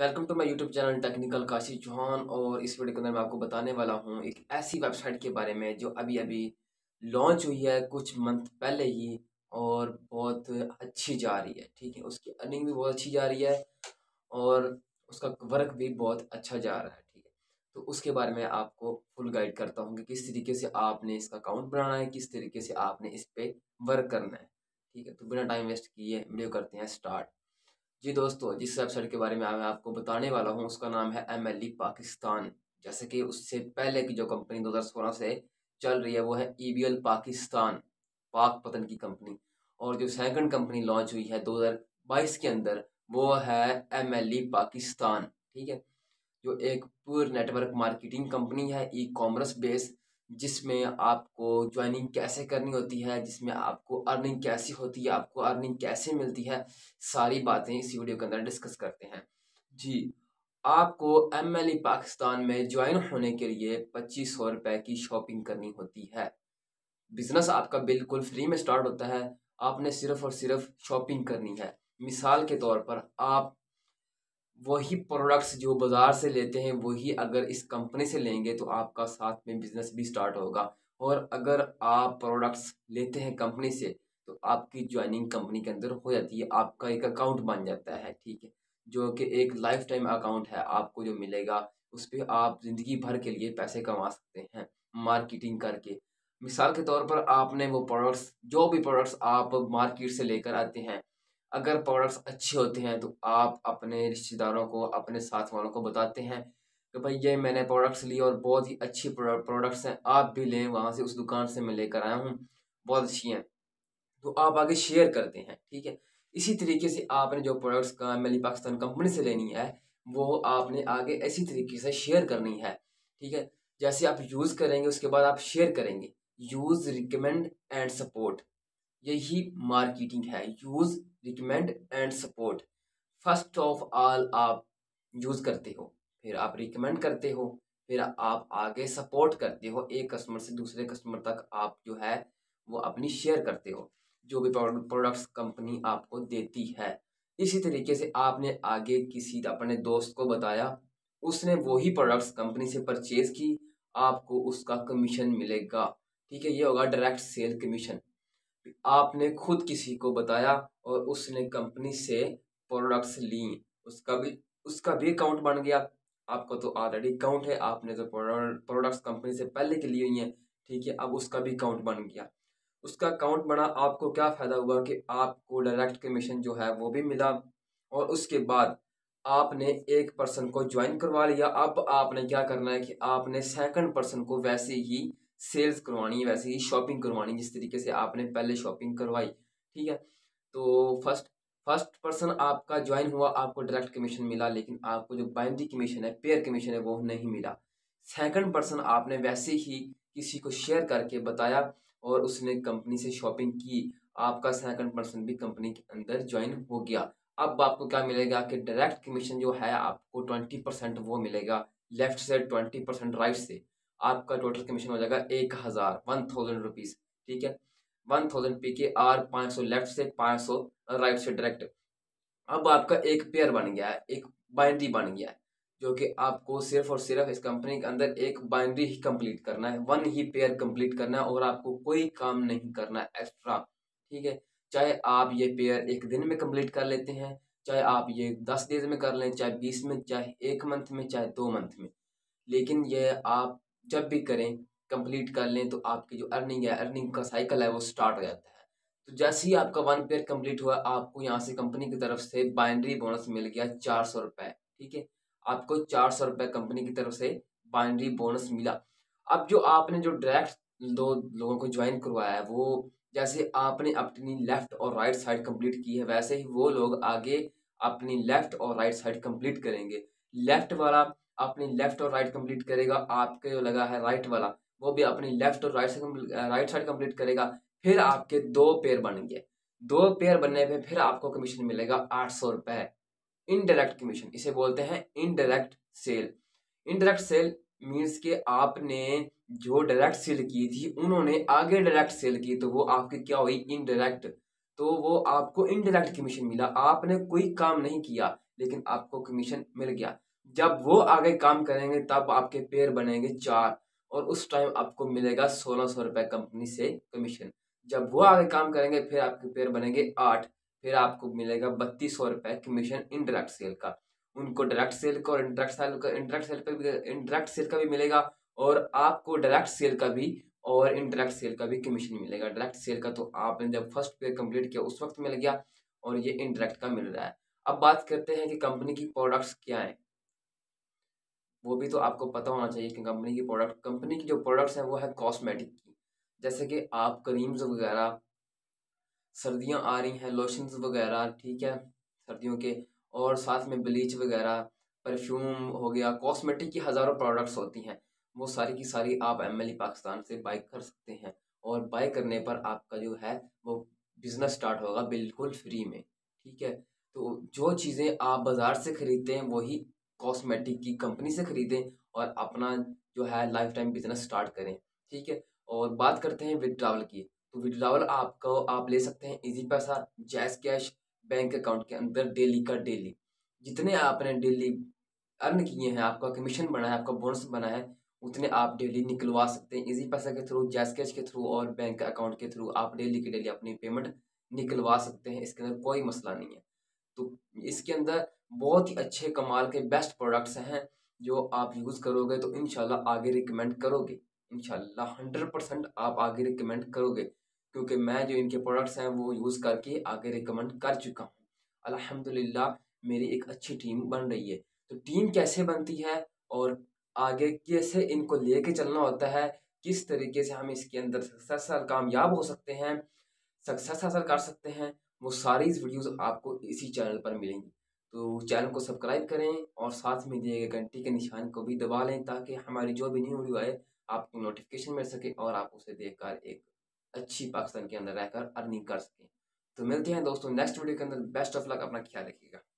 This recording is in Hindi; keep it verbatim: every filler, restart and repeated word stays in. Welcome to my YouTube channel technical Kashi Chauhan. और इस वीडियो के अंदर मैं आपको बताने वाला हूं एक ऐसी वेबसाइट के बारे में जो अभी अभी लॉन्च हुई है कुछ मंथ पहले ही और बहुत अच्छी जा रही है। ठीक है, उसकी अर्निंग भी बहुत अच्छी जा रही है और उसका वर्क भी बहुत अच्छा जा रहा है। ठीक है, तो उसके बारे में आपको फुल गाइड करता हूँ कि किस तरीके से आपने इसका अकाउंट बनाना है, किस तरीके से आपने इस पर वर्क करना है। ठीक है, तो बिना टाइम वेस्ट किए वीडियो करते हैं स्टार्ट। जी दोस्तों, जिस वेबसाइट के बारे में मैं आपको बताने वाला हूं उसका नाम है एम एल ई पाकिस्तान। जैसे कि उससे पहले की जो कंपनी दो हज़ार सोलह से चल रही है वो है ई बी एल पाकिस्तान, पाक पतन की कंपनी। और जो सेकंड कंपनी लॉन्च हुई है दो हज़ार बाईस के अंदर वो है एम एल ई पाकिस्तान। ठीक है, जो एक पूरी नेटवर्क मार्केटिंग कंपनी है, ई कॉमर्स बेस्ड, जिसमें आपको ज्वाइनिंग कैसे करनी होती है, जिसमें आपको अर्निंग कैसी होती है, आपको अर्निंग कैसे मिलती है, सारी बातें इस वीडियो के अंदर डिस्कस करते हैं। जी, आपको एम एल ई पाकिस्तान में ज्वाइन होने के लिए पच्चीस सौ रुपये की शॉपिंग करनी होती है। बिजनेस आपका बिल्कुल फ्री में स्टार्ट होता है, आपने सिर्फ और सिर्फ शॉपिंग करनी है। मिसाल के तौर पर आप वही प्रोडक्ट्स जो बाज़ार से लेते हैं वही अगर इस कंपनी से लेंगे तो आपका साथ में बिजनेस भी स्टार्ट होगा। और अगर आप प्रोडक्ट्स लेते हैं कंपनी से तो आपकी ज्वाइनिंग कंपनी के अंदर हो जाती है, आपका एक अकाउंट बन जाता है। ठीक है, जो कि एक लाइफ टाइम अकाउंट है, आपको जो मिलेगा उस पर आप ज़िंदगी भर के लिए पैसे कमा सकते हैं मार्केटिंग करके। मिसाल के तौर पर आपने वो प्रोडक्ट्स, जो भी प्रोडक्ट्स आप मार्केट से लेकर आते हैं, अगर प्रोडक्ट्स अच्छे होते हैं तो आप अपने रिश्तेदारों को, अपने साथ वालों को बताते हैं कि भाई ये मैंने प्रोडक्ट्स लिए और बहुत ही अच्छी प्रोडक्ट्स हैं, आप भी लें, वहाँ से उस दुकान से मैं लेकर आया हूँ, बहुत अच्छी हैं, तो आप आगे शेयर करते हैं। ठीक है, इसी तरीके से आपने जो प्रोडक्ट्स का M L E Pakistan company से लेनी है वो आपने आगे इसी तरीके से शेयर करनी है। ठीक है, जैसे आप यूज़ करेंगे उसके बाद आप शेयर करेंगे। यूज़, रिकमेंड एंड सपोर्ट, यही मार्केटिंग है। Use, recommend and support, first of all आप यूज़ करते हो, फिर आप रिकमेंड करते हो, फिर आप आगे सपोर्ट करते हो, एक कस्टमर से दूसरे कस्टमर तक आप जो है वो अपनी शेयर करते हो जो भी प्रोडक्ट्स कंपनी आपको देती है। इसी तरीके से आपने आगे किसी अपने दोस्त को बताया, उसने वही प्रोडक्ट्स कंपनी से परचेज़ की, आपको उसका कमीशन मिलेगा। ठीक है, ये होगा डायरेक्ट सेल कमीशन। आपने खुद किसी को बताया और उसने कंपनी से प्रोडक्ट्स ली, उसका भी उसका भी अकाउंट बन गया। आपका तो ऑलरेडी अकाउंट है, आपने तो प्रोडक्ट्स कंपनी से पहले के लिए ही है। ठीक है, अब उसका भी अकाउंट बन गया। उसका अकाउंट बना, आपको क्या फ़ायदा हुआ कि आपको डायरेक्ट कमीशन जो है वो भी मिला। और उसके बाद आपने एक पर्सन को ज्वाइन करवा लिया। अब आपने क्या करना है कि आपने सेकंड पर्सन को वैसे ही सेल्स करवानी है, वैसे ही शॉपिंग करवानी जिस तरीके से आपने पहले शॉपिंग करवाई। ठीक है, तो फर्स्ट फर्स्ट पर्सन आपका ज्वाइन हुआ, आपको डायरेक्ट कमीशन मिला, लेकिन आपको जो बाइंडी कमीशन है, पेयर कमीशन है, वो नहीं मिला। सेकंड पर्सन आपने वैसे ही किसी को शेयर करके बताया और उसने कंपनी से शॉपिंग की, आपका सेकंड पर्सन भी कंपनी के अंदर ज्वाइन हो गया। अब आपको क्या मिलेगा कि डायरेक्ट कमीशन जो है आपको ट्वेंटी परसेंट वो मिलेगा, लेफ्ट से ट्वेंटी परसेंट राइट से। आपका टोटल कमीशन हो जाएगा एक हज़ार, वन थाउजेंड रुपीज़। ठीक है, one thousand P K R, पाँच सौ लेफ्ट से, पाँच सौ राइट से डायरेक्ट। अब आपका एक पेयर बन गया है, एक बाइनरी बन गया है, जो कि आपको सिर्फ और सिर्फ इस कंपनी के अंदर एक बाइनरी ही कंप्लीट करना है, वन ही पेयर कंप्लीट करना है और आपको कोई काम नहीं करना है एक्स्ट्रा। ठीक है, चाहे आप ये पेयर एक दिन में कंप्लीट कर लेते हैं, चाहे आप ये दस डेज में कर लें, चाहे बीस में, चाहे एक मंथ में, चाहे दो मंथ में, लेकिन यह आप जब भी करें कंप्लीट कर लें तो आपकी जो अर्निंग है, अर्निंग का साइकिल है, वो स्टार्ट हो जाता है। तो जैसे ही आपका वन पेयर कंप्लीट हुआ, आपको यहाँ से कंपनी की तरफ से बाइनरी बोनस मिल गया चार सौ रुपये। ठीक है, आपको चार सौ रुपये कंपनी की तरफ से बाइनरी बोनस मिला। अब जो आपने जो डायरेक्ट दो लोगों को ज्वाइन करवाया है, वो जैसे आपने अपनी लेफ़्ट और राइट साइड कंप्लीट की है, वैसे ही वो लोग आगे अपनी लेफ़्ट और राइट साइड कंप्लीट करेंगे। लेफ़्ट वाला अपनी लेफ़्ट और राइट कंप्लीट करेगा, आपके जो लगा है राइट वाला वो भी अपनी लेफ़्ट और राइट राइट साइड कंप्लीट करेगा। फिर आपके दो पेयर बन गए, दो पेयर बनने पे फिर आपको कमीशन मिलेगा आठ सौ रुपये इनडायरेक्ट कमीशन। इसे बोलते हैं indirect sale. Indirect sale means के आपने जो डायरेक्ट सेल की थी उन्होंने आगे डायरेक्ट सेल की, तो वो आपकी क्या हुई इनडायरेक्ट, तो वो आपको इनडायरेक्ट कमीशन मिला। आपने कोई काम नहीं किया, लेकिन आपको कमीशन मिल गया। जब वो आगे काम करेंगे तब आपके पेयर बनेंगे चार और उस टाइम आपको मिलेगा सोलह सौ रुपये कंपनी से कमीशन। जब वो आगे काम करेंगे फिर आपके पेयर बनेंगे आठ, फिर आपको मिलेगा बत्तीस सौ रुपये कमीशन इनडायरेक्ट सेल का। उनको डायरेक्ट सेल का और इनडायरेक्ट सेल का इनडायरेक्ट सेल पर इनडायरेक्ट सेल का भी मिलेगा और आपको डायरेक्ट सेल का भी और इनडायरेक्ट सेल का भी कमीशन मिलेगा। डायरेक्ट सेल का तो आपने जब फर्स्ट पेयर कंप्लीट किया उस वक्त मिल गया और ये इनडायरेक्ट का मिल रहा है। अब बात करते हैं कि कंपनी की प्रोडक्ट्स क्या हैं, वो भी तो आपको पता होना चाहिए कि कंपनी की प्रोडक्ट कंपनी की जो प्रोडक्ट्स हैं वो है कॉस्मेटिक की, जैसे कि आप क्रीम्स वगैरह, सर्दियां आ रही हैं लोशंस वगैरह, ठीक है सर्दियों के, और साथ में ब्लीच वगैरह, परफ्यूम हो गया, कॉस्मेटिक की हज़ारों प्रोडक्ट्स होती हैं। वो सारी की सारी आप एमएलई पाकिस्तान से बाई कर सकते हैं और बाई करने पर आपका जो है वो बिज़नेस स्टार्ट होगा बिल्कुल फ्री में, ठीक है। तो जो चीज़ें आप बाज़ार से ख़रीदते हैं वही कॉस्मेटिक की कंपनी से ख़रीदें और अपना जो है लाइफ टाइम बिज़नेस स्टार्ट करें, ठीक है। और बात करते हैं विदड्रावल की, तो विदड्रावल आपको आप ले सकते हैं इजी पैसा, जैज़ कैश, बैंक अकाउंट के अंदर डेली का डेली। जितने आपने डेली अर्न किए हैं, आपका कमीशन बना है, आपका बोनस बना है, उतने आप डेली निकलवा सकते हैं इजी पैसा के थ्रू, जैज़ कैश के थ्रू और बैंक अकाउंट के थ्रू। आप डेली के डेली अपनी पेमेंट निकलवा सकते हैं, इसके अंदर कोई मसला नहीं है। तो इसके अंदर बहुत ही अच्छे कमाल के बेस्ट प्रोडक्ट्स हैं जो आप यूज़ करोगे तो इंशाल्लाह आगे रिकमेंड करोगे, इंशाल्लाह हंड्रेड परसेंट आप आगे रिकमेंड करोगे, क्योंकि मैं जो इनके प्रोडक्ट्स हैं वो यूज़ करके आगे रिकमेंड कर चुका हूँ। अल्हम्दुलिल्लाह मेरी एक अच्छी टीम बन रही है। तो टीम कैसे बनती है और आगे कैसे इनको लेके चलना होता है, किस तरीके से हम इसके अंदर सक्सेस और कामयाब हो सकते हैं, सक्सेस हासिल कर सकते हैं, वो सारी वीडियोस आपको इसी चैनल पर मिलेंगी। तो चैनल को सब्सक्राइब करें और साथ में दिए गए घंटी के निशान को भी दबा लें ताकि हमारी जो भी न्यू वीडियो आए आपको नोटिफिकेशन मिल सके और आप उसे देखकर एक अच्छी पाकिस्तान के अंदर रहकर अर्निंग कर सकें। तो मिलते हैं दोस्तों नेक्स्ट वीडियो के अंदर। बेस्ट ऑफ लक, अपना ख्याल रखिएगा।